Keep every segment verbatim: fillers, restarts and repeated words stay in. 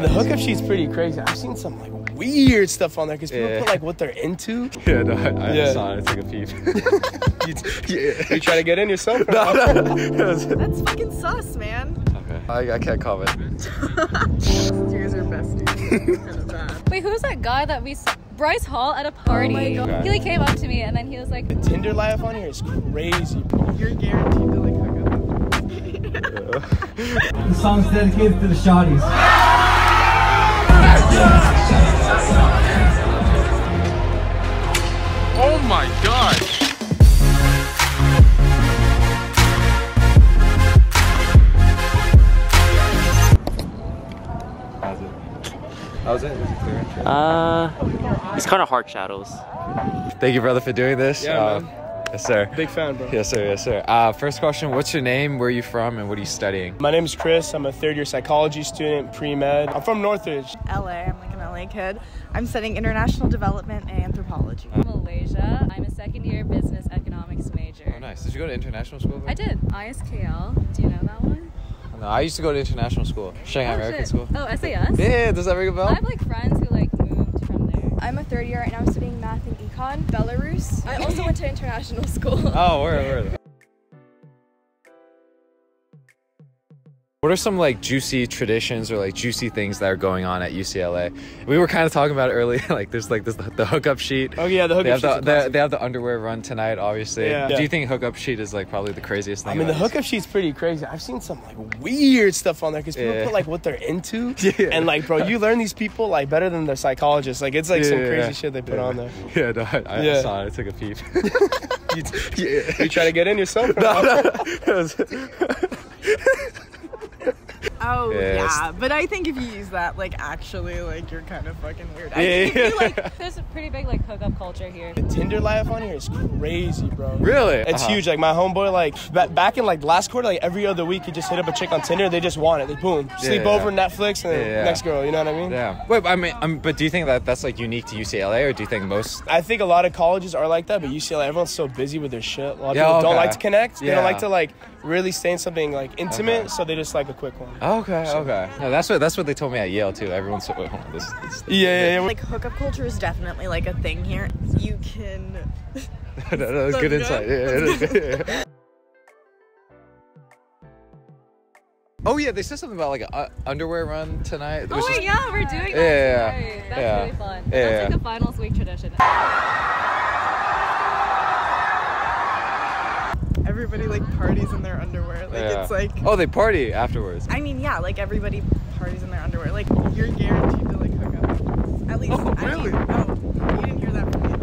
The hookup sheet's pretty crazy. I've seen some like weird stuff on there because people yeah. put like what they're into. Yeah, no, I, I yeah. saw it. It's like a peep. you, yeah. you trying to get in yourself? No, no. That's fucking sus, man. Okay. I, I can't comment. You guys are besties. Wait, who's that guy that we saw? Bryce Hall at a party. Oh my God. He like came up to me and then he was like, the Tinder life on here is crazy, bro. You're guaranteed to like hook up. The song's dedicated to the shotties. Oh my God. How's it? Is it clear? Uh, it's kind of hard shadows. Thank you, brother, for doing this. Yeah, uh, man. Yes, sir. Big fan, bro. Yes, sir. Yes, sir. Uh, first question, what's your name, where are you from, and what are you studying? My name is Chris. I'm a third-year psychology student, pre-med. I'm from Northridge. L A. I'm like an L A kid. I'm studying international development and anthropology. I'm Malaysia. I'm a second-year business economics major. Oh, nice. Did you go to international school? Then? I did. I S K L. Do you know that one? No, I used to go to international school, Shanghai oh, American shit. School. Oh, S A S? Yeah, yeah, does that ring a bell? I have like friends who like moved from there. I'm a third year right now, I'm studying math and econ, Belarus. I also went to international school. Oh, word, word. What are some like juicy traditions or like juicy things that are going on at U C L A? We were kind of talking about it earlier, like there's like this, the hookup sheet. Oh yeah, the hookup sheet. The, they have the underwear run tonight, obviously. Yeah. Do you think hookup sheet is like probably the craziest thing? I mean, the hookup sheet's pretty crazy. I've seen some like weird stuff on there because people yeah. put like what they're into. Yeah. And like, bro, you learn these people like better than their psychologists. Like it's like yeah, some yeah, crazy yeah. shit they put yeah. on there. Yeah, no, I, I yeah. saw it. I took a peep. you, t yeah. you try to get in yourself? No, no. Oh yes. yeah, but I think if you use that, like actually, like you're kind of fucking weird. I yeah, think yeah. You, like, there's a pretty big like hookup culture here. The Tinder life on here is crazy, bro. Really? It's uh-huh. huge. Like my homeboy, like back in like last quarter, like every other week, he just hit up a chick on Tinder. They just want it. They boom, yeah, sleep yeah. over, Netflix, and yeah, yeah. next girl. You know what I mean? Yeah. Wait, I mean, I'm, but do you think that that's like unique to U C L A, or do you think most? I think a lot of colleges are like that, but U C L A, everyone's so busy with their shit. A lot of yeah, people okay. don't like to connect. They yeah. don't like to like really stay in something like intimate, okay. so they just like a quick one. Okay, so, okay. No, that's what that's what they told me at Yale too. Everyone's so, oh, this, this, this, yeah, yeah, yeah. Like hookup culture is definitely like a thing here. You can. no, no, that's good insight. Yeah, yeah. Oh yeah, they said something about like an uh, underwear run tonight. It was oh just, yeah, we're doing that. Yeah, tonight. yeah. That's yeah. really fun. Yeah, that's yeah. like the finals week tradition. Everybody like parties in their underwear. Like yeah. it's like oh, they party afterwards. I mean, yeah, like everybody parties in their underwear. Like you're guaranteed to like hook up. At least. Oh I really? Mean, oh, you didn't hear that from me.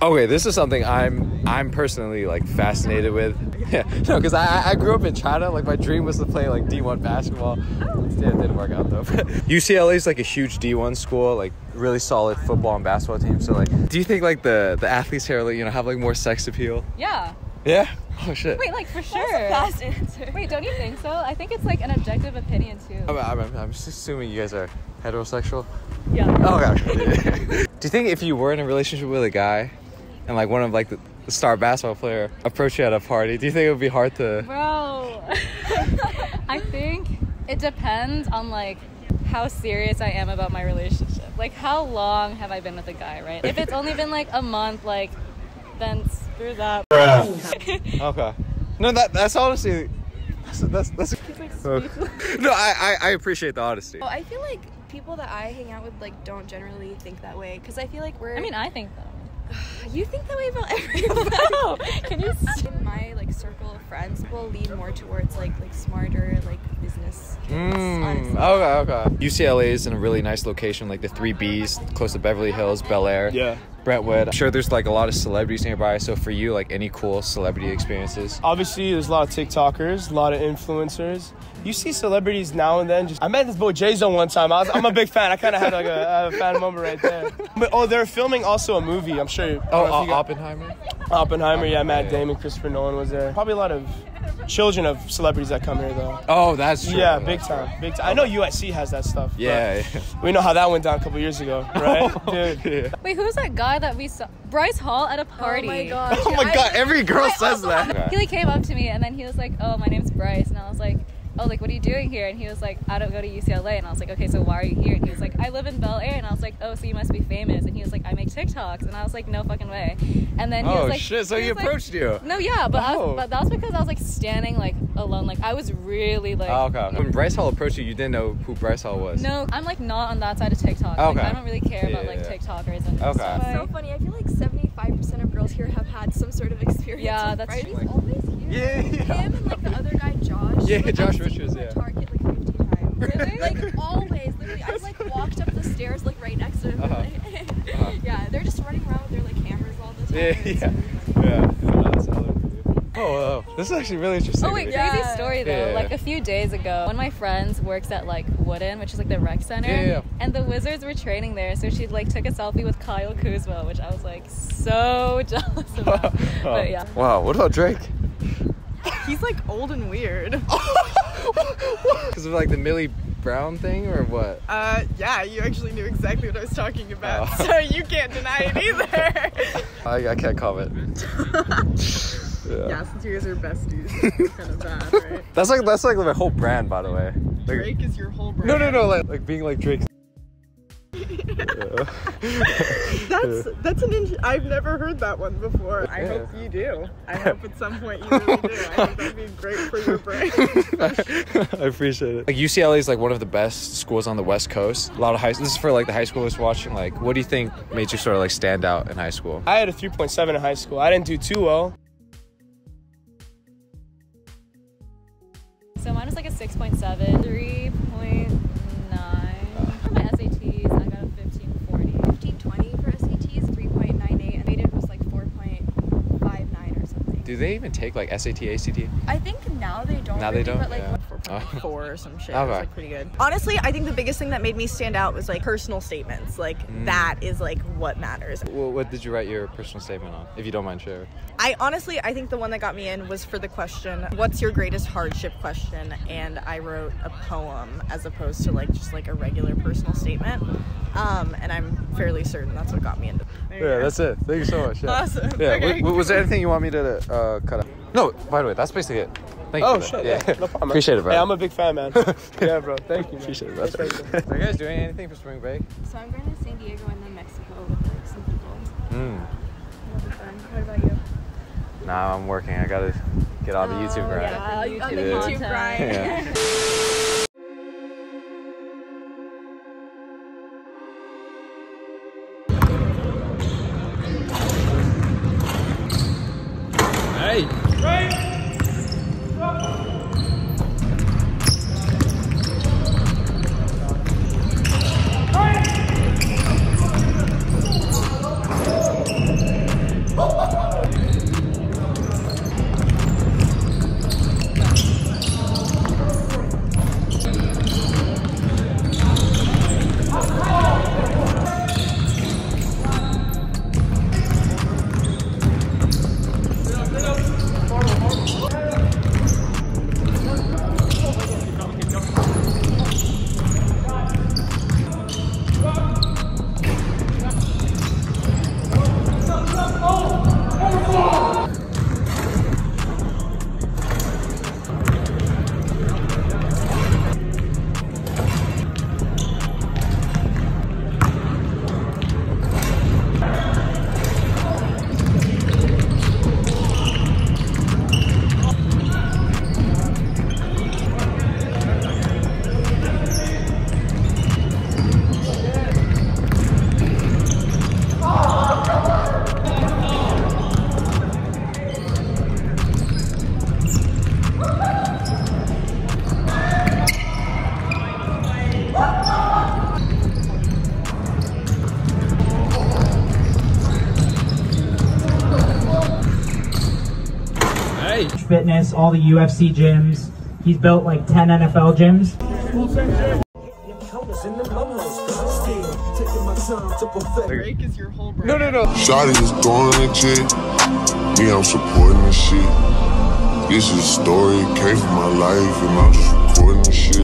Oh. Okay, this is something I'm I'm personally like fascinated with. Yeah, no, because I I grew up in China. Like my dream was to play like D one basketball. Oh. Yeah, it didn't work out though. U C L A is like a huge D one school. Like. Really solid football and basketball team. So like, do you think like the the athletes here like you know have like more sex appeal? Yeah. Yeah. Oh shit. Wait, like for sure. That's a fast answer. Wait, don't you think so? I think it's like an objective opinion too. I'm I'm, I'm just assuming you guys are heterosexual. Yeah. Oh gosh. Okay. Do you think if you were in a relationship with a guy, and like one of like the star basketball player approached you at a party, do you think it would be hard to? Bro, I think it depends on like how serious I am about my relationship. Like, how long have I been with a guy, right? If it's only been, like, a month, like, then screw that. Okay. No, that that's honestly... That's... that's, that's uh, no, I, I, I appreciate the honesty. Oh, I feel like people that I hang out with, like, don't generally think that way. Because I feel like we're... I mean, I think that way. You think that way about everyone. No. Can you... In my, like, circle of friends, people lean more towards, like, like smarter, like... business kids, mm, okay, okay. U C L A is in a really nice location, like the three B's, close to Beverly Hills, Bel Air, yeah, Brentwood. I'm sure there's like a lot of celebrities nearby, so for you, like any cool celebrity experiences? Obviously, there's a lot of TikTokers, a lot of influencers. You see celebrities now and then. Just, I met this boy J-Zone one time. I was, I'm a big fan. I kind of had like a, a fan moment right there. But oh, they're filming also a movie, I'm sure. Oh, uh, you Oppenheimer? Oppenheimer, yeah, Matt Damon, Christopher Nolan was there. Probably a lot of... children of celebrities that come here though. Oh, that's true. Yeah, big time, big time. I know U S C has that stuff. Yeah, yeah. We know how that went down a couple years ago, right? Dude. Yeah. Wait, who's that guy that we saw? Bryce Hall at a party. Oh my god. Oh my god, every girl says that. He like came up to me and then he was like, "Oh, my name's Bryce," and I was like, oh, like, what are you doing here? And he was like, I don't go to U C L A. And I was like, okay, so why are you here? And he was like, I live in Bel Air. And I was like, oh, so you must be famous. And he was like, I make TikToks. And I was like, no fucking way. And then he oh, was like, shit, so he, he approached like, you. No, yeah, but, oh. I was, but that was because I was, like, standing, like, alone. Like, I was really, like. Oh, okay. When Bryce Hall approached you, you didn't know who Bryce Hall was. No, I'm, like, not on that side of TikTok. Oh, okay. Like, I don't really care yeah, about, like, yeah. TikTokers and okay. stuff. It's so funny. I feel like seventy-five percent of girls here have had some sort of experience. Yeah, with that's Bryce. True. He's always here. Yeah, yeah. Him and, like, the other guy, Josh. Yeah, like, Josh Richards, yeah. Target, like, fifty times. Really? Like, always. Literally, I, like, walked up the stairs, like, right next to him. Uh-huh. Like, uh-huh. Yeah, they're just running around with their, like, cameras all the time. Yeah, yeah. Yeah. Oh, wow. This is actually really interesting. Oh, wait, yeah. Crazy story, though. Yeah, yeah. Like, a few days ago, one of my friends works at, like, Wooden, which is, like, the rec center. Yeah, yeah. And the Wizards were training there, so she, like, took a selfie with Kyle Kuzma, which I was, like, so jealous about. Oh. But, yeah. Wow, what about Drake? He's, like, old and weird. Because of, like, the Millie Brown thing, or what? Uh, yeah, you actually knew exactly what I was talking about, oh. So you can't deny it either. I, I can't comment. Yeah. Yeah, since you guys are besties, it's kind of bad, right? That's like that's like my whole brand, by the way. Like, Drake is your whole brand. No, no, no, like like being like Drake's. that's that's an in I've never heard that one before. I yeah. hope you do. I hope at some point you really do. I think that'd be great for your brain. I appreciate it. Like U C L A is like one of the best schools on the West Coast. A lot of high. This is for like the high schoolers watching. Like, what do you think made you sort of like stand out in high school? I had a three point seven in high school. I didn't do too well. So mine was like a six point seven, three point nine. For my S A Ts, I got a fifteen forty. fifteen twenty for S A Ts, three point nine eight, and weighted was like four point five nine or something. Do they even take like S A T, A C T? I think now they don't. Now really, they don't? But like yeah. four point four oh. or some shit. Okay. It was like pretty good. Honestly, I think the biggest thing that made me stand out was like personal statements. Like mm. that is like what matters. Well, what did you write your personal statement on, if you don't mind sharing? I honestly, I think the one that got me in was for the question, what's your greatest hardship question? And I wrote a poem as opposed to like just like a regular personal statement. Um, and I'm fairly certain that's what got me into. Yeah, go. That's it. Thank you so much. Yeah. Awesome. Yeah. Okay. Was, was there anything you want me to uh, cut out? No, by the way, that's basically it. Thank oh, you. Oh, shit. Yeah. Yeah. No problem. Appreciate it, bro. Hey, I'm a big fan, man. Yeah, bro. Thank you. Appreciate man. It, bro. Are you guys doing anything for spring break? So I'm going to San Diego and then Mexico with like some people. Mm. That'll be fun. What about you? Nah, I'm working. I got to get on the oh, YouTube grind. Yeah, YouTube on the YouTube grind. Yeah. Fitness, all the U F C gyms. He's built like ten N F L gyms. Drake is your whole brand. No, no, no. Shawty is going legit. Me, I'm supporting this shit. This is a story, it came from my life, and I'm just recording this shit.